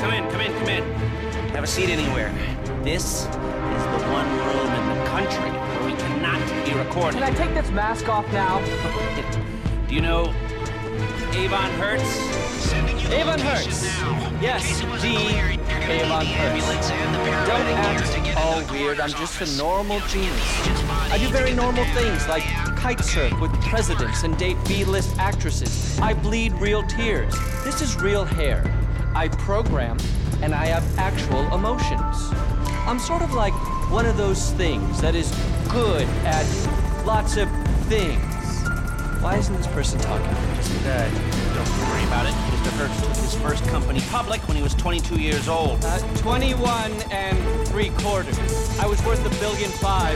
Come in. Have a seat anywhere. This is the one room in the country where we cannot be recorded. Can I take this mask off now? Do you know Avon Hertz? Sending you Avon Hertz. Now. Yes, Avon Hertz. Don't act all weird. I'm just a normal genius. I do very normal things like kite surf with presidents and date B-list actresses. I bleed real tears. This is real hair. I program, and I have actual emotions. I'm sort of like one of those things that is good at lots of things. Why isn't this person talking? Don't worry about it. Mr. Hertz took his first company public when he was 22 years old. 21 3/4. I was worth $1.5 billion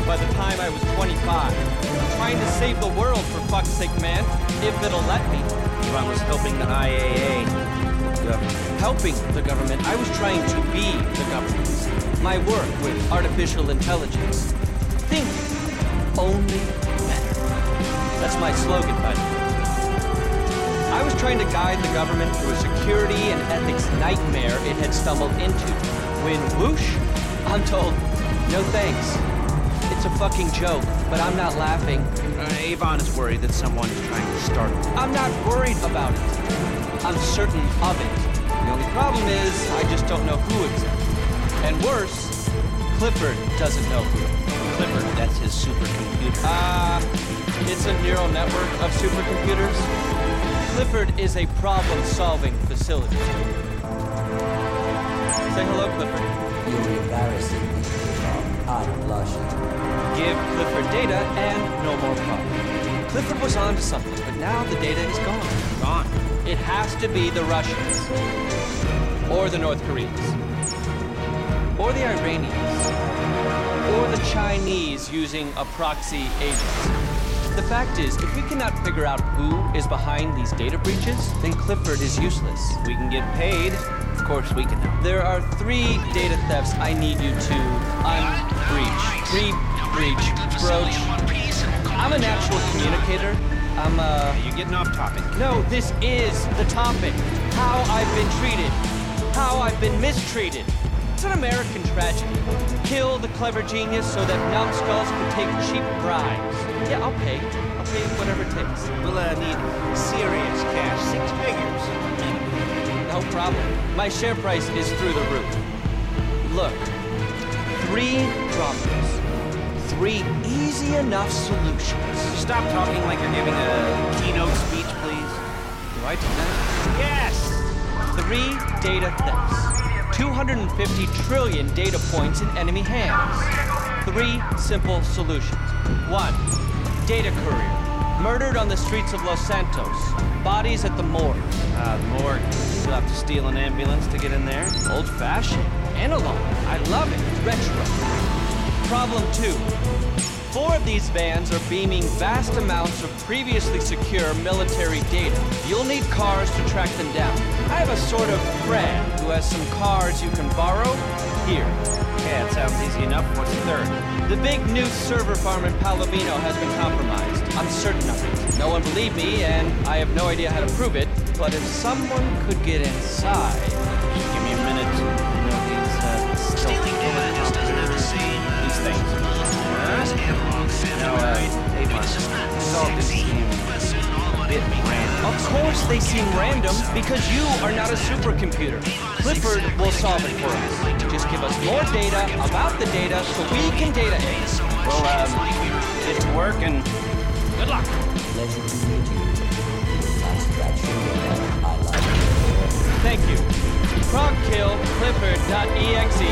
by the time I was 25. I'm trying to save the world, for fuck's sake, man. If it'll let me. Ivan was helping the IAA. Helping the government, I was trying to be the government. My work with artificial intelligence. Think only better. That's my slogan, buddy. I was trying to guide the government through a security and ethics nightmare it had stumbled into. When whoosh, I'm told, no thanks. It's a fucking joke, but I'm not laughing. Avon is worried that someone is trying to start it. I'm not worried about it. I'm certain of it. The only problem is, I just don't know who exactly. And worse, Clifford doesn't know who. Clifford, that's his supercomputer. It's a neural network of supercomputers. Clifford is a problem-solving facility. Say hello, Clifford. You're embarrassing me. I'm blushing. Give Clifford data and no more problem. Clifford was onto something, but now the data is gone. Gone. It has to be the Russians, or the North Koreans, or the Iranians, or the Chinese using a proxy agent. The fact is, if we cannot figure out who is behind these data breaches, then Clifford is useless. We can get paid. Of course we can help. There are 3 data thefts I need you to broach. I'm a natural communicator. You're getting off topic. No, this is the topic. How I've been treated. How I've been mistreated. It's an American tragedy. Kill the clever genius so that numbskulls can take cheap bribes. Yeah, I'll pay. I'll pay whatever it takes. We'll need serious cash. 6 figures. No problem. My share price is through the roof. Look. 3 droplets. 3 easy enough solutions. Stop talking like you're giving a keynote speech, please. Do I do that? Yes! 3 data thefts. 250 trillion data points in enemy hands. 3 simple solutions. 1, data courier. Murdered on the streets of Los Santos. Bodies at the morgue. Morgue. You'll have to steal an ambulance to get in there. Old-fashioned. Analog. I love it. Retro. Problem 2. 4 of these vans are beaming vast amounts of previously secure military data. You'll need cars to track them down. I have a sort of friend who has some cars you can borrow here. Yeah, it sounds easy enough. What's the 3rd? The big new server farm in Palomino has been compromised. I'm certain of it. No one believed me, and I have no idea how to prove it, but if someone could get inside... Just give me a minute. Stealing data just doesn't have the same... things. Of course they seem random, because you are not a supercomputer. Clifford will solve it for us. Just give us more data about the data so we can data it. Well, it's work and good luck. Pleasure to meet you. Thank you. ProcKillClifford.exe